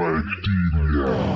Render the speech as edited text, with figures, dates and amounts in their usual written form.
bacteria.